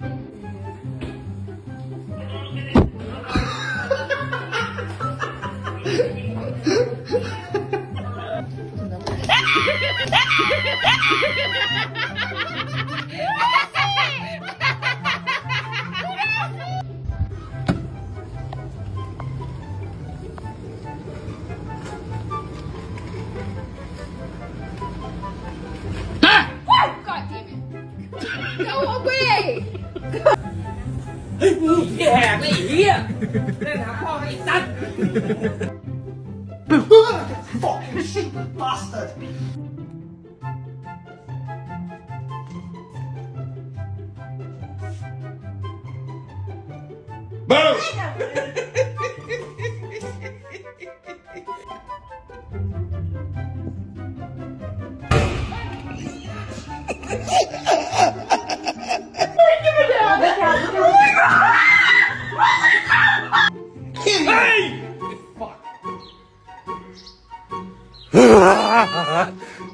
Yeah, yeah. Fucking shit, bastard. Hey! Fuck.